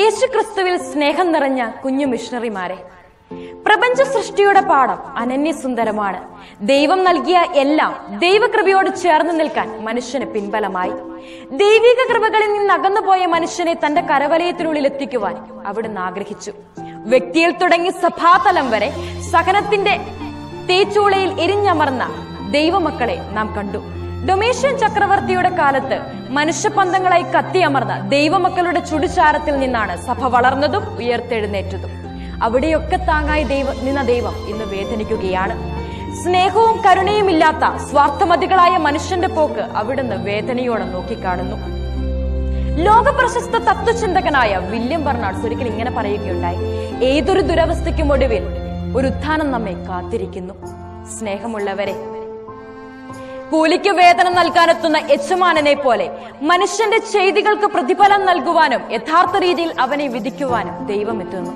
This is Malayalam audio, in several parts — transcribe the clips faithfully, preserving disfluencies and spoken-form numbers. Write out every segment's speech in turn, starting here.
യേശു ക്രിസ്തുവിൽ സ്നേഹം നിറഞ്ഞ കുഞ്ഞു മിഷണറിമാരെ, പ്രപഞ്ച സൃഷ്ടിയുടെ പാഠം അനന്യസുന്ദരമാണ്. ദൈവം നൽകിയ എല്ലാം ദൈവകൃപയോട് ചേർന്ന് നിൽക്കാൻ മനുഷ്യന് പിൻബലമായി. ദൈവിക കൃപകളിൽ നിന്ന് അകന്നുപോയ മനുഷ്യനെ തന്റെ കരവലയത്തിനുള്ളിൽ എത്തിക്കുവാൻ അവിടുന്ന് ആഗ്രഹിച്ചു. വ്യക്തിയിൽ തുടങ്ങി സഭാതലം വരെ സഹനത്തിന്റെ തേച്ചൂളയിൽ എരിഞ്ഞമർന്ന ദൈവമക്കളെ നാം കണ്ടു. ഡൊമേഷ്യൻ ചക്രവർത്തിയുടെ കാലത്ത് മനുഷ്യപന്തങ്ങളായി കത്തിയമർന്ന ദൈവമക്കളുടെ ചുടുചാരത്തിൽ നിന്നാണ് സഭ വളർന്നതും ഉയർത്തെഴുന്നേറ്റതും. അവിടെയൊക്കെ താങ്ങായി ദൈവം നിന്ന ദൈവം ഇന്ന് വേദനിക്കുകയാണ്. സ്നേഹവും കരുണയും ഇല്ലാത്ത സ്വാർത്ഥമതികളായ മനുഷ്യന്റെ പോക്ക് അവിടുന്ന് വേദനയോടെ നോക്കിക്കാണുന്നു. ലോക പ്രശസ്ത തത്വചിന്തകനായ വില്യം ബർണാർഡ്സ് ഒരിക്കൽ ഇങ്ങനെ പറയുകയുണ്ടായി, ഏതൊരു ദുരവസ്ഥയ്ക്കും ഒടുവിൽ ഒരു ഉത്ഥാനം നമ്മെ കാത്തിരിക്കുന്നു. സ്നേഹമുള്ളവരെ, കൂലിക്ക് വേതനം നൽകാനെത്തുന്ന യജമാനനെ പോലെ മനുഷ്യന്റെ ചെയ്തികൾക്ക് പ്രതിഫലം നൽകുവാനും യഥാർത്ഥ രീതിയിൽ അവനെ വിധിക്കുവാനും ദൈവം എത്തുന്നു.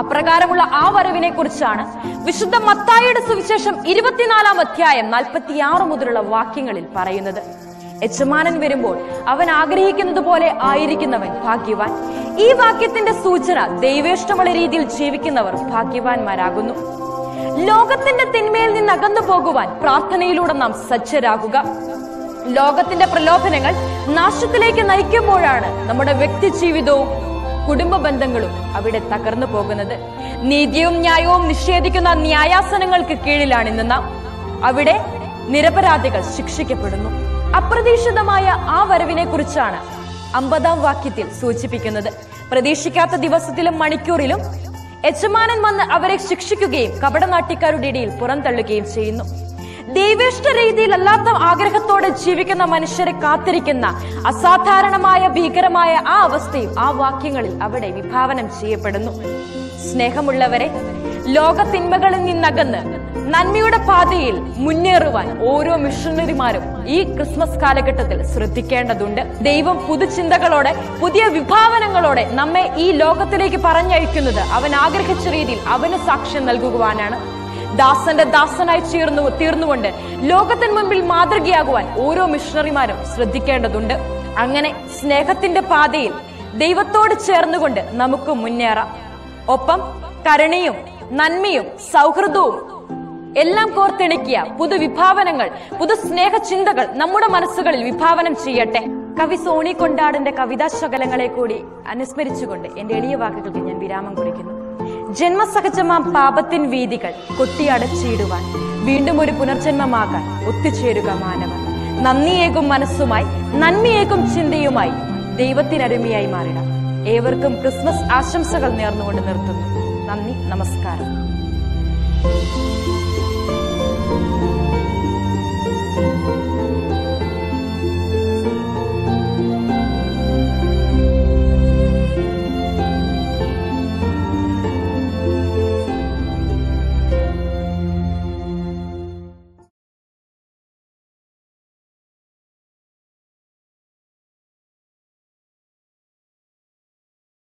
അപ്രകാരമുള്ള ആ വരവിനെ കുറിച്ചാണ് വിശുദ്ധ മത്തായിയുടെ സുവിശേഷം ഇരുപത്തിനാലാം അധ്യായം നാൽപ്പത്തിയാറ് മുതലുള്ള വാക്യങ്ങളിൽ പറയുന്നത്. യജമാനൻ വരുമ്പോൾ അവൻ ആഗ്രഹിക്കുന്നത് പോലെ ആയിരിക്കുന്നവൻ ഭാഗ്യവാൻ. ഈ വാക്യത്തിന്റെ സൂചന ദൈവേഷ്ടമുള്ള രീതിയിൽ ജീവിക്കുന്നവർ ഭാഗ്യവാന്മാരാകുന്നു. ലോകത്തിന്റെ തിന്മയിൽ നിന്ന് അകന്നു പോകുവാൻ പ്രാർത്ഥനയിലൂടെ നാം സജ്ജരാകുക. ലോകത്തിന്റെ പ്രലോഭനങ്ങൾ നാശത്തിലേക്ക് നയിക്കുമ്പോഴാണ് നമ്മുടെ വ്യക്തി ജീവിതവും കുടുംബ ബന്ധങ്ങളും അവിടെ തകർന്നു പോകുന്നത്. നീതിയും ന്യായവും നിഷേധിക്കുന്ന ന്യായാസനങ്ങൾക്ക് കീഴിലാണ് ഇന്ന് നാം. അവിടെ നിരപരാധികൾ ശിക്ഷിക്കപ്പെടുന്നു. അപ്രതീക്ഷിതമായ ആ വരവിനെ കുറിച്ചാണ് അമ്പതാം വാക്യത്തിൽ സൂചിപ്പിക്കുന്നത്. പ്രതീക്ഷിക്കാത്ത ദിവസത്തിലും മണിക്കൂറിലും യജമാനൻ വന്ന് അവരെ ശിക്ഷിക്കുകയും കപടനാട്ടിക്കാരുടെ ഇടയിൽ പുറന്തള്ളുകയും ചെയ്യുന്നു. ദൈവേഷ്ട രീതിയിലല്ലാത്ത ആഗ്രഹത്തോടെ ജീവിക്കുന്ന മനുഷ്യരെ കാത്തിരിക്കുന്ന അസാധാരണമായ ഭീകരമായ ആ അവസ്ഥയും ആ വാക്യങ്ങളിൽ അവിടെ വിഭാവനം ചെയ്യപ്പെടുന്നു. സ്നേഹമുള്ളവരെ, ലോകത്തിന്മകളിൽ നിന്നകന്ന് നന്മയുടെ പാതയിൽ മുന്നേറുവാൻ ഓരോ മിഷണറിമാരും ഈ ക്രിസ്മസ് കാലഘട്ടത്തിൽ ശ്രദ്ധിക്കേണ്ടതുണ്ട്. ദൈവം പുതുചിന്തകളോടെ പുതിയ വിഭാവനങ്ങളോടെ നമ്മെ ഈ ലോകത്തിലേക്ക് പറഞ്ഞയക്കുന്നത് അവൻ ആഗ്രഹിച്ച രീതിയിൽ അവന് സാക്ഷ്യം നൽകുവാനാണ്. ദാസന്റെ ദാസനായി ചേർന്നു തീർന്നുകൊണ്ട് ലോകത്തിന് മുമ്പിൽ മാതൃകയാകുവാൻ ഓരോ മിഷണറിമാരും ശ്രദ്ധിക്കേണ്ടതുണ്ട്. അങ്ങനെ സ്നേഹത്തിന്റെ പാതയിൽ ദൈവത്തോട് ചേർന്നുകൊണ്ട് നമുക്ക് മുന്നേറാം. ഒപ്പം കരുണയും നന്മയും സൗഹൃദവും എല്ലാം കോർത്തിണക്കിയ പുതുവിഭാവനങ്ങൾ, പുതു സ്നേഹചിന്തകൾ നമ്മുടെ മനസ്സുകളിൽ വിഭാവനം ചെയ്യട്ടെ. കവി സോണി കൊണ്ടാടിന്റെ കവിതാശകലങ്ങളെ കൂടി അനുസ്മരിച്ചുകൊണ്ട് എന്റെ എളിയ വാക്കുകൾക്ക് ഞാൻ വിരാമം കുറിക്കുന്നു. ജന്മസഹജമാം പാപത്തിൻ വീതികൾ കൊട്ടിയടച്ചിടുവാൻ വീണ്ടും ഒരു പുനർജന്മമാകാൻ ഒത്തുചേരുക മാനവൻ. നന്ദിയേകും മനസ്സുമായി നന്മയേകും ചിന്തയുമായി ദൈവത്തിനരുമയായി മാറിടാം. ഏവർക്കും ക്രിസ്മസ് ആശംസകൾ നേർന്നുകൊണ്ട് നിർത്തുന്നു. നന്ദി, നമസ്കാരം.